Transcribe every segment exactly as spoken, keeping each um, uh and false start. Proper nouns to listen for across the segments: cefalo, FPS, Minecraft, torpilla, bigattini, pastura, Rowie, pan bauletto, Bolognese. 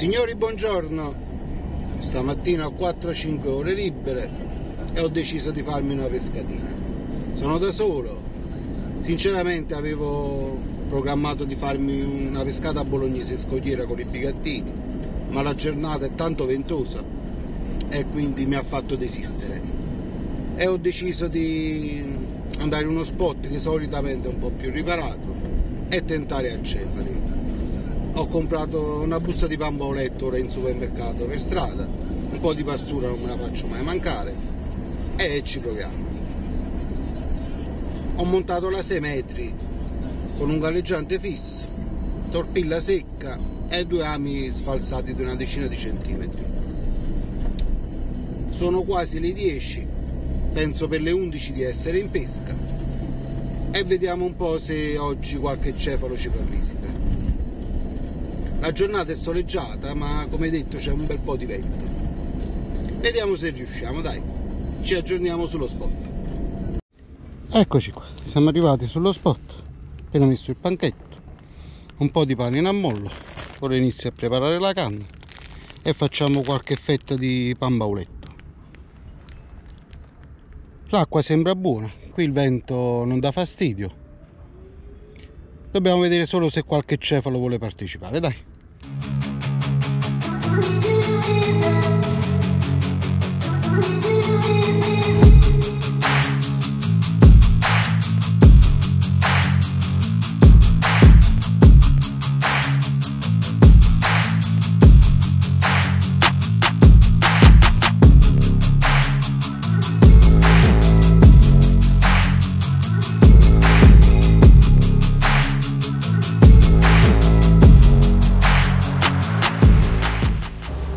Signori, buongiorno. Stamattina ho quattro cinque ore libere e ho deciso di farmi una pescatina. Sono da solo. Sinceramente avevo programmato di farmi una pescata bolognese scogliera con i bigattini, ma la giornata è tanto ventosa e quindi mi ha fatto desistere. E ho deciso di andare in uno spot che solitamente è un po' più riparato e tentare a cefalo. Ho comprato una busta di pan bauletto ora in supermercato per strada, un po' di pastura non me la faccio mai mancare e ci proviamo. Ho montato la sei metri con un galleggiante fisso, torpilla secca e due ami sfalsati di una decina di centimetri. Sono quasi le dieci, penso per le undici di essere in pesca e vediamo un po' se oggi qualche cefalo ci provvisita. La giornata è soleggiata, ma come detto c'è un bel po' di vento. Vediamo se riusciamo, dai. Ci aggiorniamo sullo spot. Eccoci qua, siamo arrivati sullo spot. Appena messo il panchetto, un po' di pane in ammollo. Ora inizio a preparare la canna e facciamo qualche fetta di pan bauletto. L'acqua sembra buona, qui il vento non dà fastidio. Dobbiamo vedere solo se qualche cefalo vuole partecipare, dai.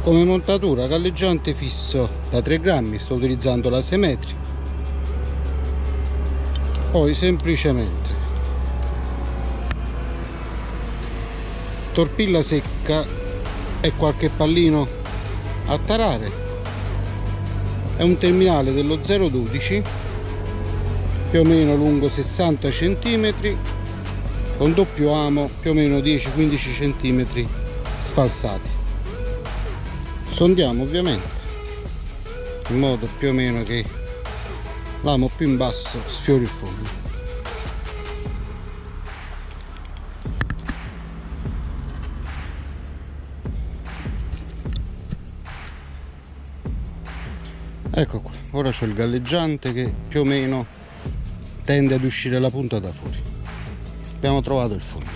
Come montatura galleggiante fisso da tre grammi, sto utilizzando la sei metri, poi semplicemente torpilla secca e qualche pallino a tarare, è un terminale dello zero dodici più o meno lungo sessanta centimetri con doppio amo più o meno dieci quindici centimetri sfalsati. Sondiamo ovviamente in modo più o meno che l'amo più in basso sfiori il fondo. Ecco qua, ora c'ho il galleggiante che più o meno tende ad uscire la punta da fuori. Abbiamo trovato il fondo.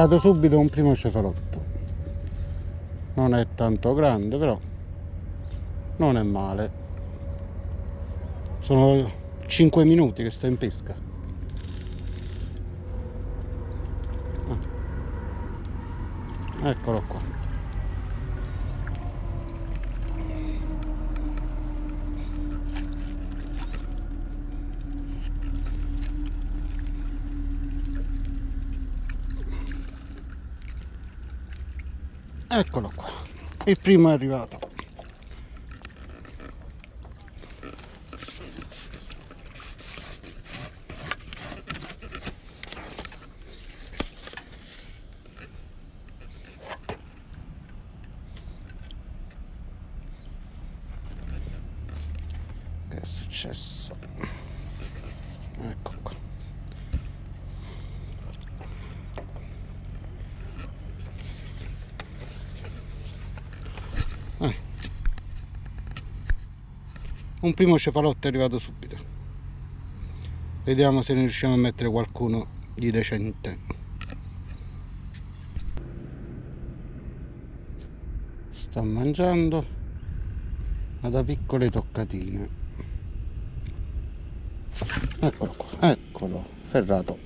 Peccato subito un primo cefalotto, non è tanto grande però non è male. Sono cinque minuti che sto in pesca. Ah, eccolo qua. Eccolo qua, il primo è arrivato. Che è successo? Ecco qua. eh. Un primo cefalotto è arrivato subito, vediamo se ne riusciamo a mettere qualcuno di decente. Sta mangiando, ma da piccole toccatine. Eccolo qua, eccolo, ferrato.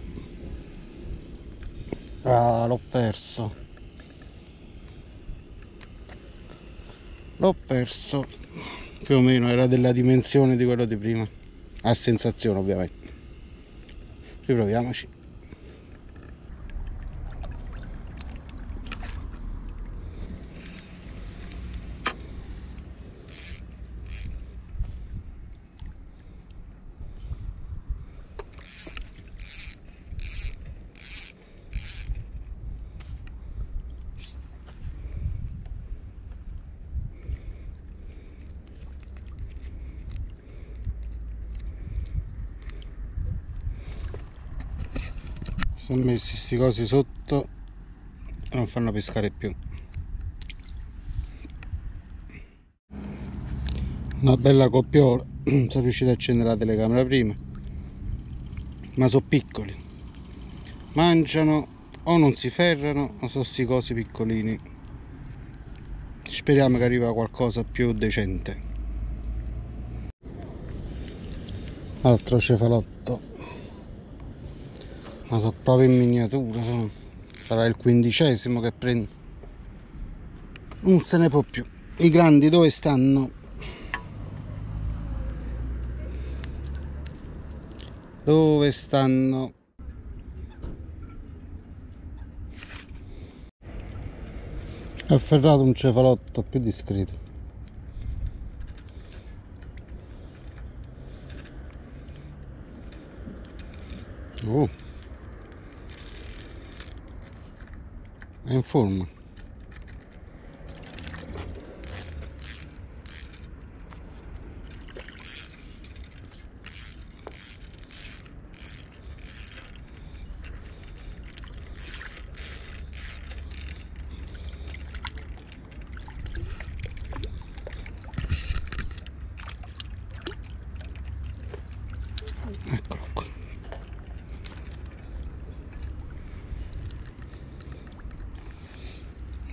Ah, l'ho perso. L'ho perso. Più o meno era della dimensione di quello di prima. A sensazione, ovviamente. Riproviamoci. Sono messi sti cosi sotto e non fanno pescare più. Una bella coppiola, sono riuscito a accendere la telecamera prima, ma sono piccoli, mangiano o non si ferrano o sono sti cosi piccolini. Speriamo che arriva qualcosa più decente. Altro cefalotto, ma sono proprio in miniatura, sono. Sarà il quindicesimo che prendo, non se ne può più. I grandi dove stanno? Dove stanno? Ho afferrato un cefalotto più discreto. Oh, è in forma. Eccolo qua.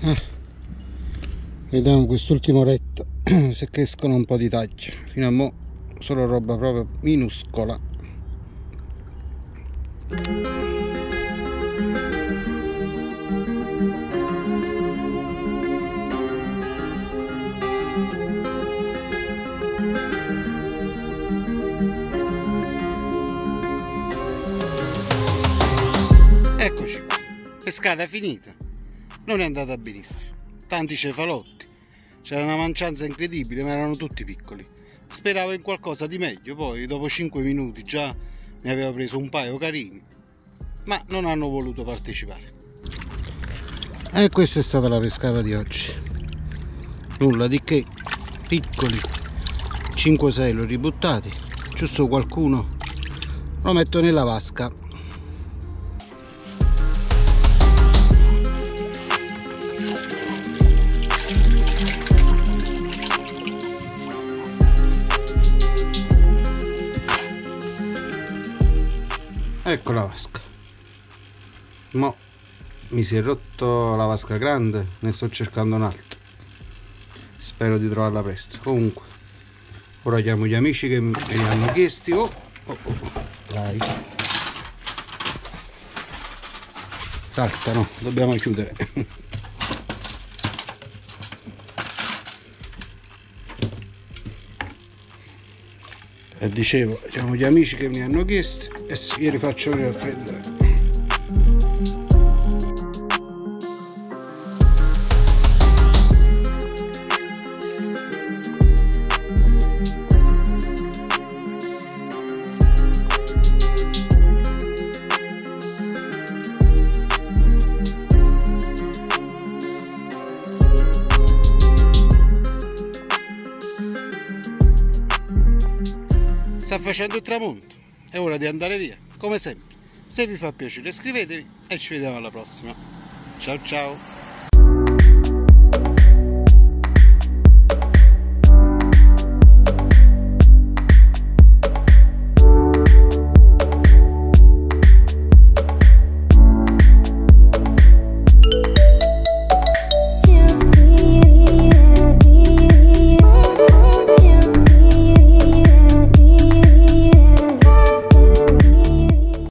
Eh, vediamo quest'ultima oretta se crescono un po' di taglia. Fino a mo' solo roba proprio minuscola. Eccoci, pescata finita. Non è andata benissimo, tanti cefalotti, c'era una mancianza incredibile, ma erano tutti piccoli. Speravo in qualcosa di meglio, poi dopo cinque minuti già ne aveva preso un paio carini, ma non hanno voluto partecipare. E questa è stata la pescata di oggi, nulla di che, piccoli, cinque sei l'ho ributtati, giusto qualcuno lo metto nella vasca. Ecco la vasca, mo mi si è rotto la vasca grande, ne sto cercando un'altra, spero di trovarla presto. Comunque ora chiamo gli amici che mi hanno chiesti. Oh, oh, oh, oh. Dai, saltano, dobbiamo chiudere. E dicevo, siamo gli amici che mi hanno chiesto e io li faccio venire a prendere. Sta facendo il tramonto, è ora di andare via, come sempre. Se vi fa piacere iscrivetevi e ci vediamo alla prossima. Ciao ciao!